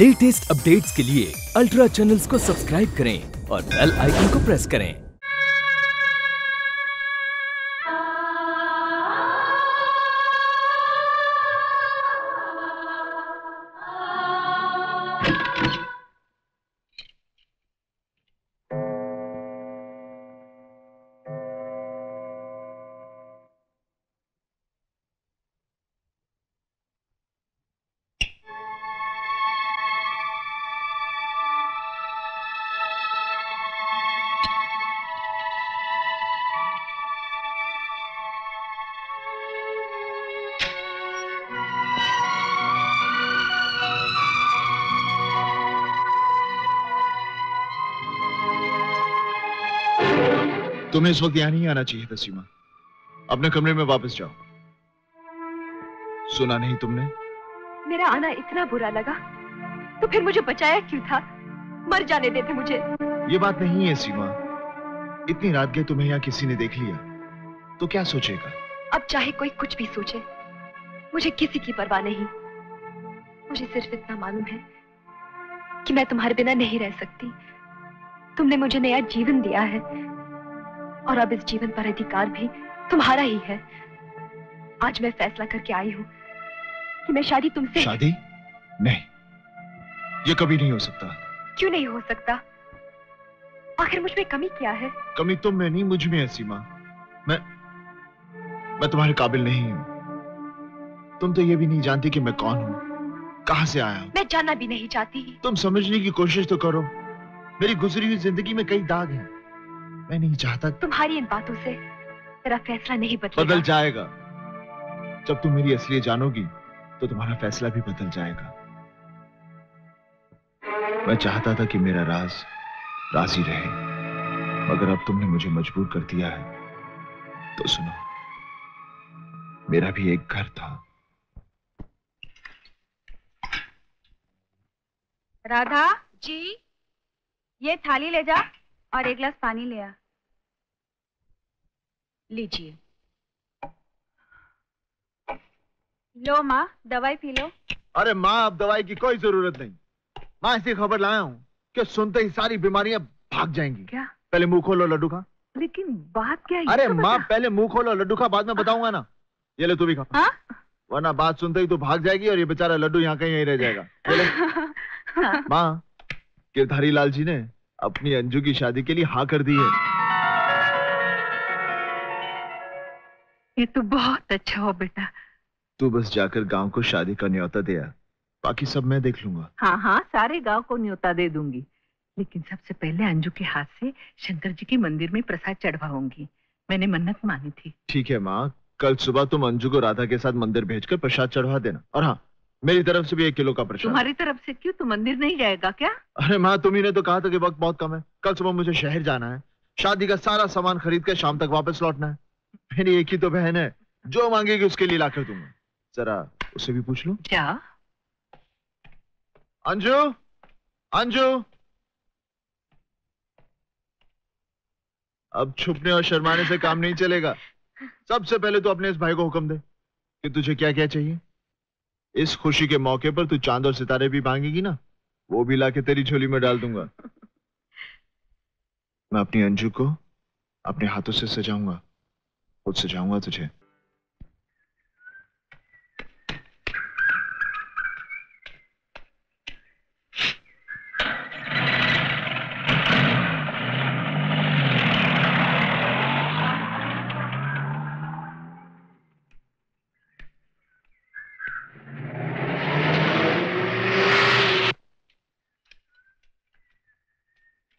Latest updates के लिए ultra channels को सब्सक्राइब करें और बेल आइकन को प्रेस करें। तुम्हें इस वक्त यहाँ नहीं आना चाहिए था सीमा। अपने कमरे में वापस जाओ। सुना नहीं तुमने? मेरा आना इतना बुरा लगा तो फिर मुझे बचाया क्यों था? मर जाने देते मुझे। ये बात नहीं है सीमा। इतनी रात गए तुम्हें यहाँ किसी ने देख लिया तो क्या सोचेगा? अब चाहे कोई कुछ भी सोचे, मुझे किसी की परवाह नहीं। मुझे सिर्फ इतना मालूम है कि मैं तुम्हारे बिना नहीं रह सकती। तुमने मुझे नया जीवन दिया है और अब इस जीवन पर अधिकार भी तुम्हारा ही है। आज मैं फैसला करके आई हूँ कि मैं शादी तुमसे। शादी? नहीं, ये कभी नहीं हो सकता। क्यों नहीं हो सकता? आखिर मुझ में कमी क्या है? कमी तुम में नहीं, मुझ में है सीमा। मैं तुम्हारे काबिल नहीं हूँ। तुम तो ये भी नहीं जानती कि मैं कौन हूँ, कहाँ से आया हूँ। मैं जानना भी नहीं चाहती। तुम समझने की कोशिश तो करो। मेरी गुजरी हुई जिंदगी में कई दाग हैं। मैं नहीं चाहता। तुम्हारी इन बातों से मेरा फैसला नहीं बदलेगा। बदल जाएगा। जब तुम मेरी असलियत जानोगी तो तुम्हारा फैसला भी बदल जाएगा। मैं चाहता था कि मेरा राज ही रहे, मगर अब तुमने मुझे मजबूर कर दिया है। तो सुनो, मेरा भी एक घर था। राधा जी, ये थाली ले जा और एक गिलास पानी ले आ। लीजिए। लो माँ, दवाई पी लो। अरे माँ, अब दवाई की कोई जरूरत नहीं। माँ, ऐसी खबर लाया हूँ कि सुनते ही सारी बीमारियां भाग जाएंगी। क्या? पहले मुंह खोलो लड्डू खा। लेकिन बात क्या है? अरे माँ, पहले मुंह खोलो लड्डू खा, बाद में बताऊंगा ना। ये ले तू भी खा। हाँ? वरना बात सुनते ही तो भाग जाएगी और ये बेचारा लड्डू यहाँ कहीं यहीं रह जाएगा। माँ, गिरधारी लाल जी ने अपनी अंजू की शादी के लिए हाँ कर दी है। ये तो बहुत अच्छा हो बेटा। तू बस जाकर गांव को शादी का न्योता दे आ, बाकी सब मैं देख लूंगा। हाँ हाँ, सारे गांव को न्योता दे दूंगी, लेकिन सबसे पहले अंजू के हाथ से शंकर जी के मंदिर में प्रसाद चढ़वाऊंगी। मैंने मन्नत मानी थी। ठीक है माँ, कल सुबह तुम अंजू को राधा के साथ मंदिर भेजकर प्रसाद चढ़वा देना। और हाँ, मेरी तरफ से भी 1 किलो का प्रसाद। तुम्हारी तरफ से क्यों? तू मंदिर नहीं जाएगा क्या? अरे माँ, तुम ही ने तो कहा था कि वक्त बहुत कम है। कल सुबह मुझे शहर जाना है। शादी का सारा सामान खरीद कर शाम तक वापस लौटना है। मेरी एक ही तो बहन है, जो मांगेगी उसके लिए लाकर दूंगा। जरा उसे भी पूछ लूं। क्या? अंजू, अंजू, अब छुपने और शर्माने से काम नहीं चलेगा। सबसे पहले तो अपने इस भाई को हुक्म दे कि तुझे क्या क्या चाहिए। इस खुशी के मौके पर तू चांद और सितारे भी मांगेगी ना, वो भी लाके तेरी झोली में डाल दूंगा। मैं अपनी अंजू को अपने हाथों से सजाऊंगा, खुद सजाऊंगा तुझे।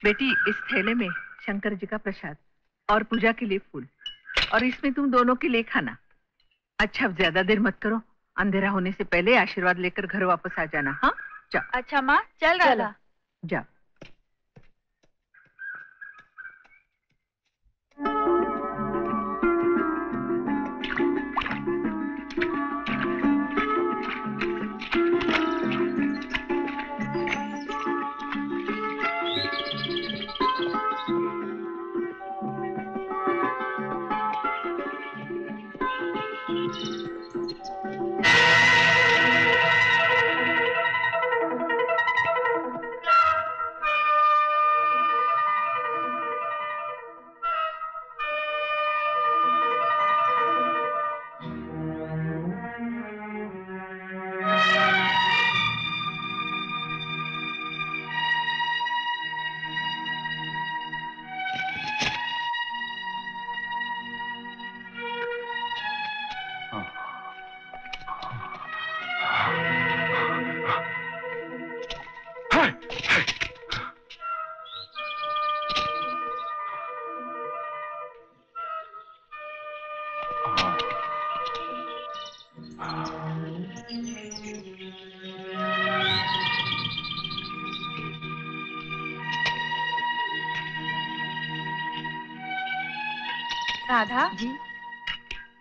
बेटी, इस थैले में शंकर जी का प्रसाद और पूजा के लिए फूल, और इसमें तुम दोनों के लिए खाना। अच्छा, अब ज्यादा देर मत करो। अंधेरा होने से पहले आशीर्वाद लेकर घर वापस आ जाना। हाँ, जा। अच्छा माँ, चल रहा जा। राधा जी,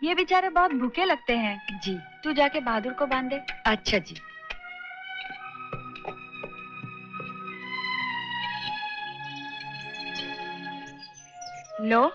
ये बेचारे बहुत भूखे लगते हैं जी, तू जाके बहादुर को बांधे। अच्छा जी। लो।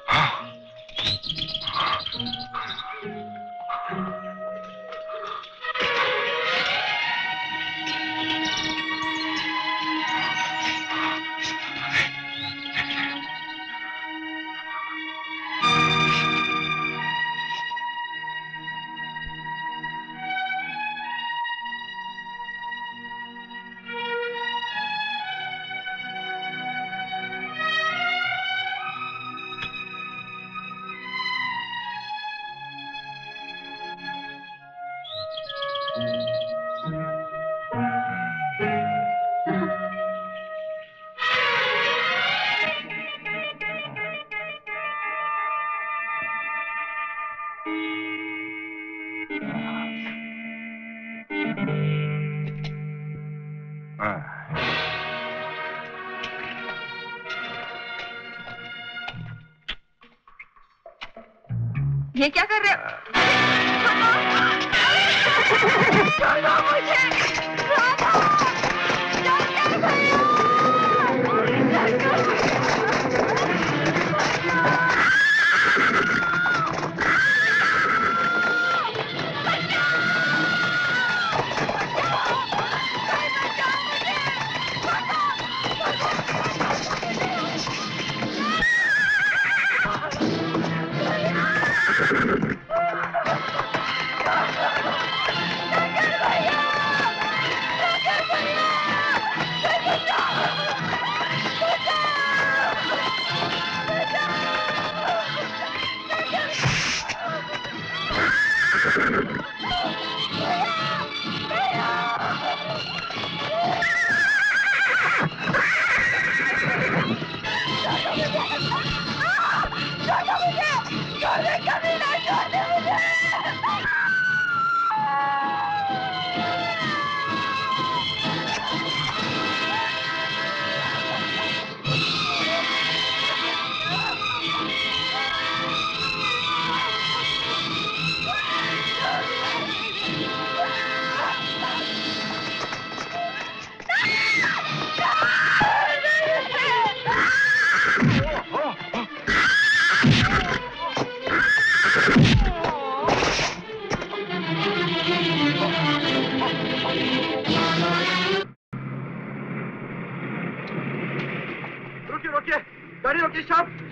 ये क्या कर रहे हो?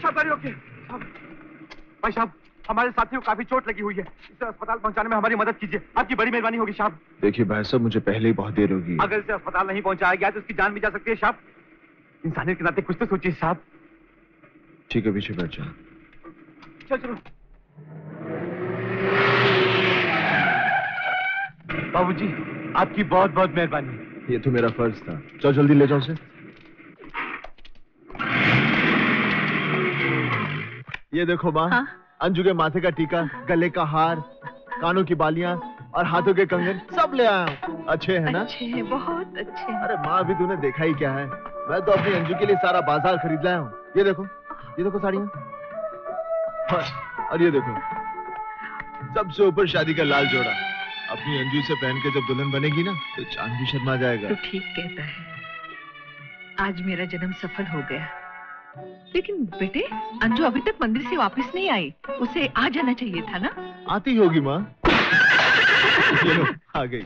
छोड़ो मुझे, हमारे साथियों को काफी चोट लगी हुई है, इसे अस्पताल पहुंचाने में हमारी मदद कीजिए, आपकी बड़ी मेहरबानी होगी साहब। देखिए भाई साहब, मुझे पहले ही बहुत देर होगी। अगर इसे अस्पताल नहीं पहुंचाया गया तो इसकी जान भी जा सकती है साहब। इंसानियत के नाते कुछ तो सोचिए साहब। ठीक है, पीछे बैठ जाओ। चलो बाबूजी, आपकी बहुत बहुत मेहरबानी। ये तो मेरा फर्ज था। चलो जल्दी ले जाओ उसे। ये देखो माँ, अंजू के माथे का टीका, गले का हार, कानों की बालियां और हाथों के कंगन सब ले आया हूँ। अच्छे है ना? अच्छे हैं, बहुत अच्छे। अरे माँ, अभी तूने देखा ही क्या है, मैं तो अपनी अंजू के लिए सारा बाजार खरीद लाया हूँ। ये देखो साड़ियाँ, और ये देखो सबसे ऊपर शादी का लाल जोड़ा। अपनी अंजू से पहन के जब दुल्हन बनेगी ना तो चांद भी शर्मा जाएगा। तो ठीक कहता है, आज मेरा जन्म सफल हो गया। लेकिन बेटे, अंजू अभी तक मंदिर से वापस नहीं आई, उसे आ जाना चाहिए था ना। आती होगी माँ। चलो आ गई।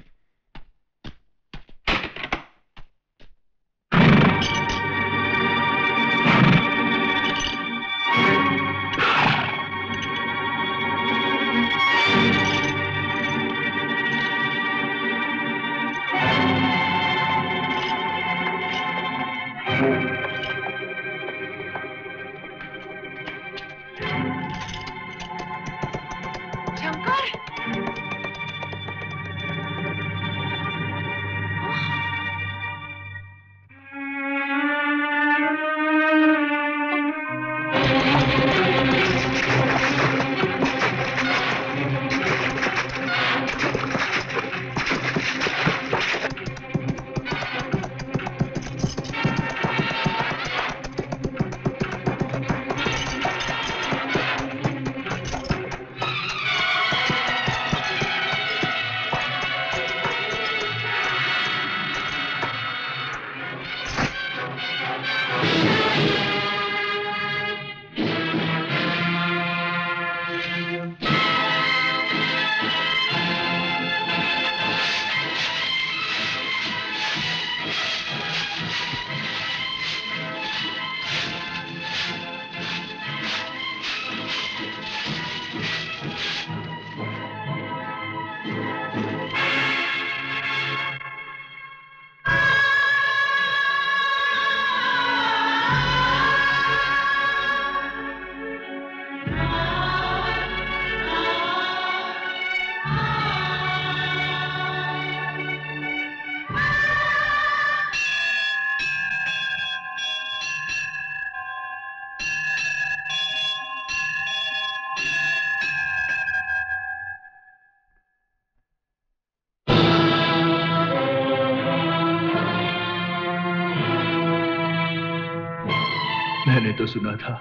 मैंने तो सुना था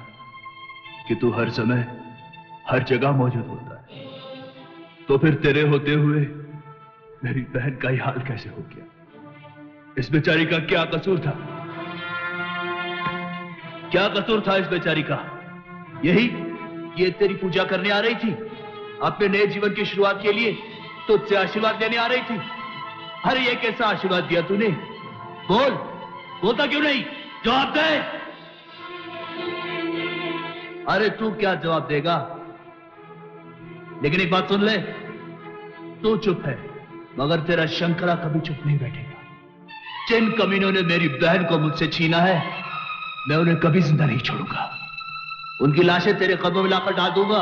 कि तू हर समय हर जगह मौजूद होता है, तो फिर तेरे होते हुए मेरी बहन का ही हाल कैसे हो गया? इस बेचारी का क्या कसूर था? क्या कसूर था इस बेचारी का? यही ये तेरी पूजा करने आ रही थी, अपने नए जीवन की शुरुआत के लिए तुझसे आशीर्वाद लेने आ रही थी। अरे ये कैसा आशीर्वाद दिया तूने? बोल, बोलता क्यों नहीं? जवाब दे। अरे तू क्या जवाब देगा? लेकिन एक बात सुन ले, तू चुप है मगर तेरा शंकरा कभी चुप नहीं बैठेगा। जिन कमीनों ने मेरी बहन को मुझसे छीना है, मैं उन्हें कभी जिंदा नहीं छोड़ूंगा। उनकी लाशें तेरे कदमों में लाकर डाल दूंगा।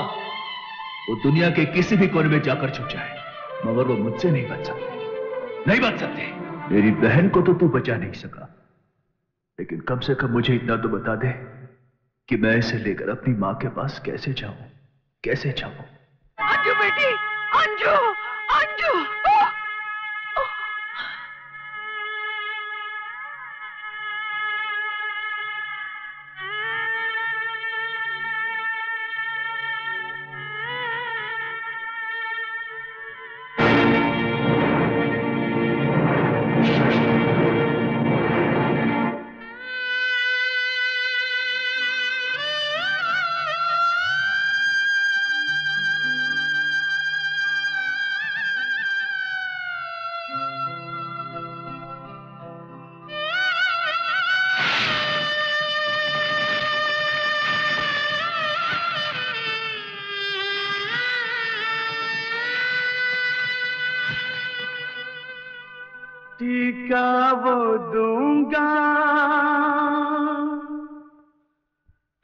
वो दुनिया के किसी भी कोने में जाकर छुप जाए, मगर वो मुझसे नहीं बच सकते, नहीं बच सकते। मेरी बहन को तो तू बचा नहीं सका, लेकिन कम से कम मुझे इतना तो बता दे कि मैं इसे लेकर अपनी माँ के पास कैसे जाऊं, कैसे जाऊं? अंजू बेटी, अंजू, अंजू। टीका वो दूंगा,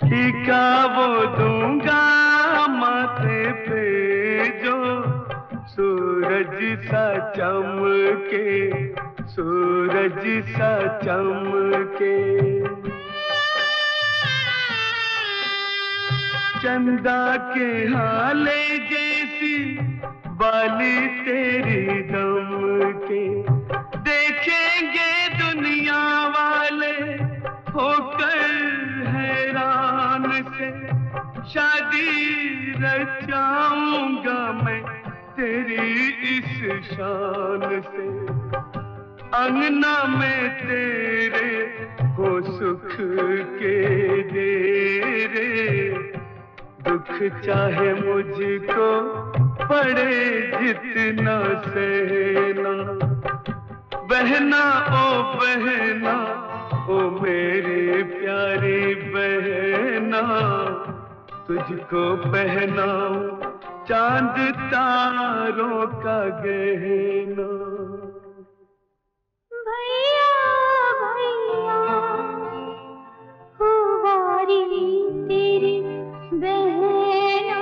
टीका वो दूंगा माथे पे जो सूरज सा चमके, सूरज सा चमके। चंदा के हाले जैसी बाली तेरी दम के, देखेंगे दुनिया वाले होकर हैरान से। शादी रचाऊंगा मैं तेरी इस शान से। अंगना में तेरे हो सुख के डेरे, दुख चाहे मुझको पड़े जितना सहना। बहना ओ बहना, ओ मेरे प्यारी बहना, तुझको पहनाऊं चांद तारों का गहना। भैया भैया हुवारी तेरी बहना,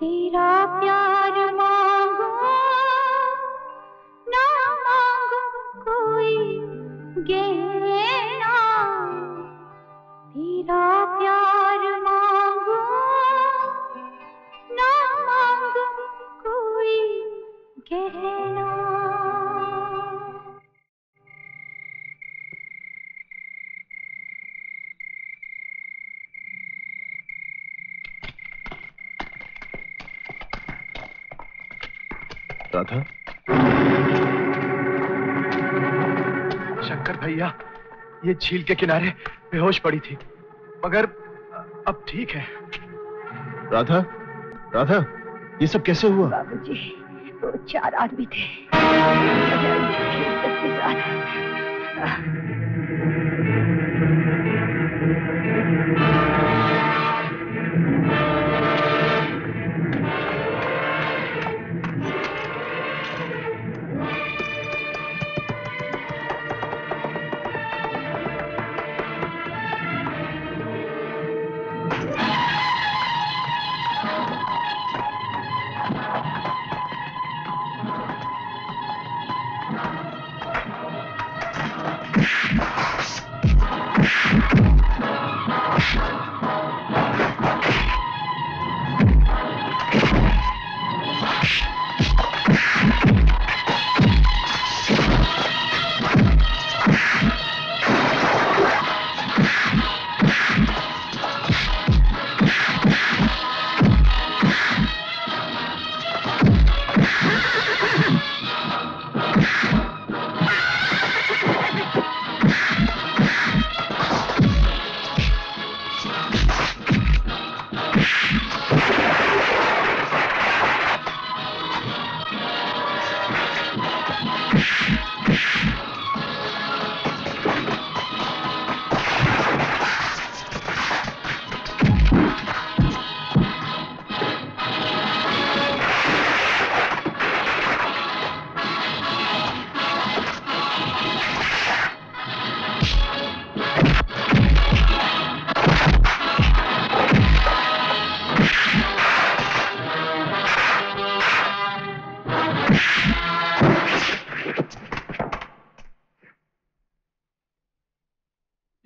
तेरा प्यार मांगो ना मांगो कोई गहना, तेरा प्यार मांगो ना मांगो कोई गहना। राधा, शंकर भैया ये झील के किनारे बेहोश पड़ी थी, मगर अब ठीक है। राधा, राधा ये सब कैसे हुआ? बाबूजी, वो चार आदमी थे।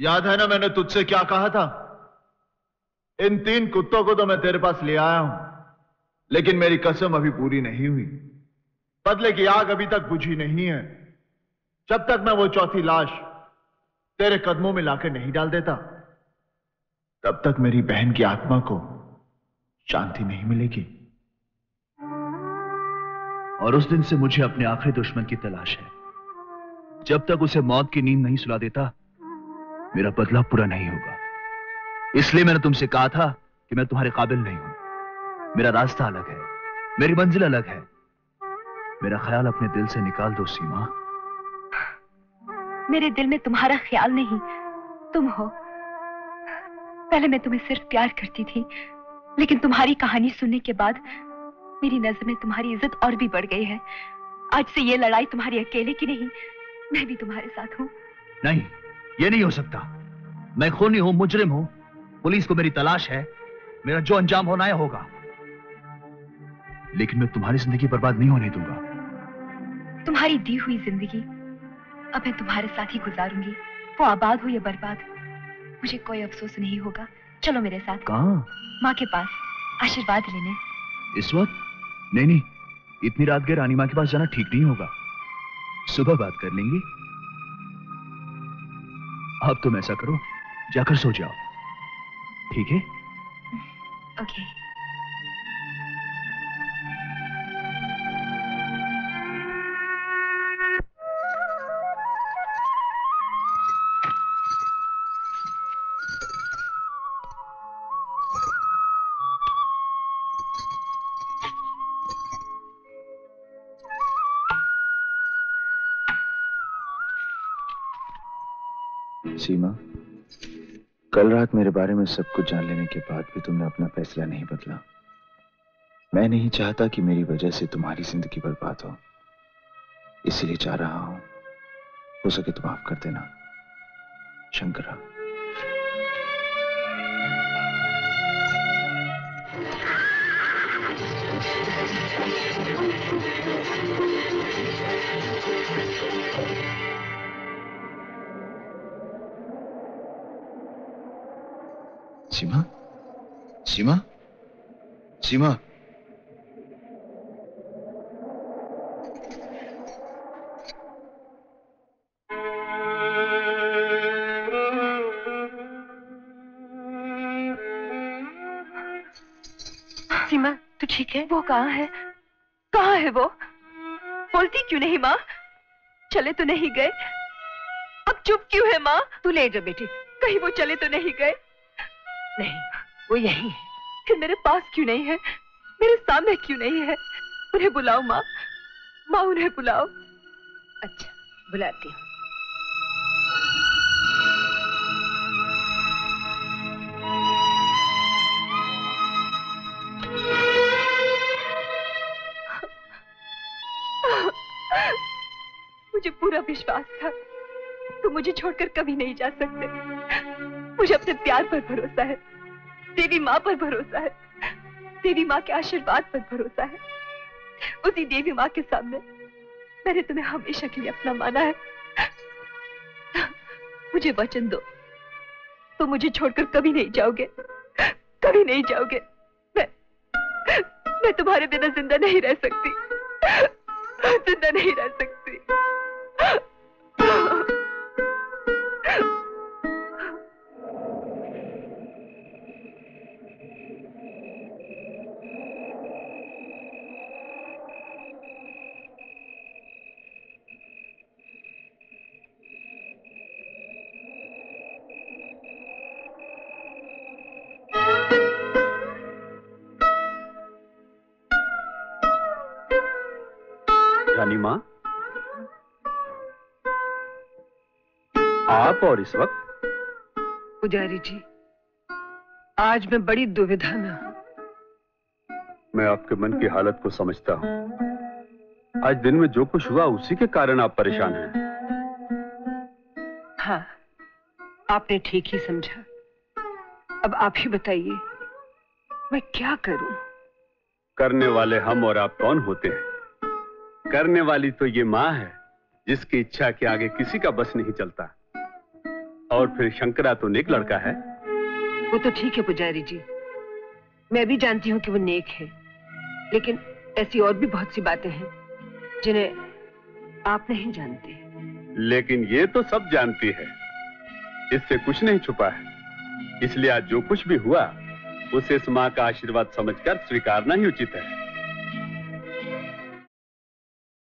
याद है ना मैंने तुझसे क्या कहा था? इन 3 कुत्तों को तो मैं तेरे पास ले आया हूं, लेकिन मेरी कसम अभी पूरी नहीं हुई। बदले की आग अभी तक बुझी नहीं है। जब तक मैं वो चौथी लाश तेरे कदमों में लाकर नहीं डाल देता, तब तक मेरी बहन की आत्मा को शांति नहीं मिलेगी। और उस दिन से मुझे अपने आखिरी दुश्मन की तलाश है। जब तक उसे मौत की नींद नहीं सुला देता, मेरा बदला पूरा नहीं होगा। इसलिए मैंने तुमसे कहा था कि मैं तुम्हारे काबिल नहीं हूं। मेरा रास्ता अलग है, मेरी मंजिल अलग है। मेरा ख्याल अपने दिल से निकाल दो सीमा। मेरे दिल में तुम्हारा ख्याल नहीं, तुम हो। पहले मैं तुम्हें सिर्फ प्यार करती थी, लेकिन तुम्हारी कहानी सुनने के बाद मेरी नजर में तुम्हारी इज्जत और भी बढ़ गई है। आज से ये लड़ाई तुम्हारी अकेले की नहीं, मैं भी तुम्हारे साथ हूँ। नहीं, ये नहीं हो सकता। मैं खूनी हूँ, मुजरिम हूँ, पुलिस को मेरी तलाश है। मेरा जो अंजाम होना है होगा, लेकिन मैं तुम्हारी जिंदगी बर्बाद नहीं होने दूंगा। तुम्हारी दी हुई जिंदगी अब मैं तुम्हारे साथ ही गुजारूंगी, वो आबाद हो या बर्बाद। मुझे कोई अफसोस नहीं होगा। चलो मेरे साथ। कहाँ? माँ के पास आशीर्वाद लेने। इस वक्त? नहीं नहीं, इतनी रात गए रानी माँ के पास जाना ठीक नहीं होगा। सुबह बात कर लेंगे। अब तुम ऐसा करो, जाकर सो जाओ। ठीक है? ओके। सीमा, कल रात मेरे बारे में सब कुछ जान लेने के बाद भी तुमने अपना फैसला नहीं बदला। मैं नहीं चाहता कि मेरी वजह से तुम्हारी जिंदगी बर्बाद हो, इसलिए चाह रहा हूं, हो सके तो माफ कर देना। शंकरा। सीमा, सीमा, सीमा। सीमा, तू ठीक है? वो कहाँ है? कहाँ है वो? बोलती क्यों नहीं माँ? चले तो नहीं गए? अब चुप क्यों है माँ? तू ले जा बेटी, कहीं वो चले तो नहीं गए? नहीं, वो यही है। फिर मेरे पास क्यों नहीं है? मेरे सामने क्यों नहीं है? उन्हें बुलाओ माँ, माँ उन्हें बुलाओ। अच्छा, बुलाती हूँ। मुझे पूरा विश्वास था तुम मुझे छोड़कर कभी नहीं जा सकते। मुझे अपने प्यार पर भरोसा है, देवी माँ पर भरोसा है, देवी माँ के आशीर्वाद पर भरोसा है। उसी देवी माँ के सामने मैंने तुम्हें हमेशा के लिए अपना माना है। मुझे वचन दो, तो मुझे छोड़कर कभी नहीं जाओगे, कभी नहीं जाओगे। मैं तुम्हारे बिना जिंदा नहीं रह सकती, जिंदा नहीं रह सकती। माँ, आप और इस वक्त? पुजारी जी, आज मैं बड़ी दुविधा में हूँ। मैं आपके मन की हालत को समझता हूँ। आज दिन में जो कुछ हुआ उसी के कारण आप परेशान हैं। हाँ, आपने ठीक ही समझा। अब आप ही बताइए, मैं क्या करूँ? करने वाले हम और आप कौन होते हैं? करने वाली तो ये माँ है, जिसकी इच्छा के आगे किसी का बस नहीं चलता। और फिर शंकरा तो नेक लड़का है। वो तो ठीक है पुजारी जी, मैं भी जानती हूँ कि वो नेक है, लेकिन ऐसी और भी बहुत सी बातें हैं जिन्हें आप नहीं जानते। लेकिन ये तो सब जानती है, इससे कुछ नहीं छुपा है, इसलिए आज जो कुछ भी हुआ उसे इस माँ का आशीर्वाद समझकर स्वीकारना ही उचित है।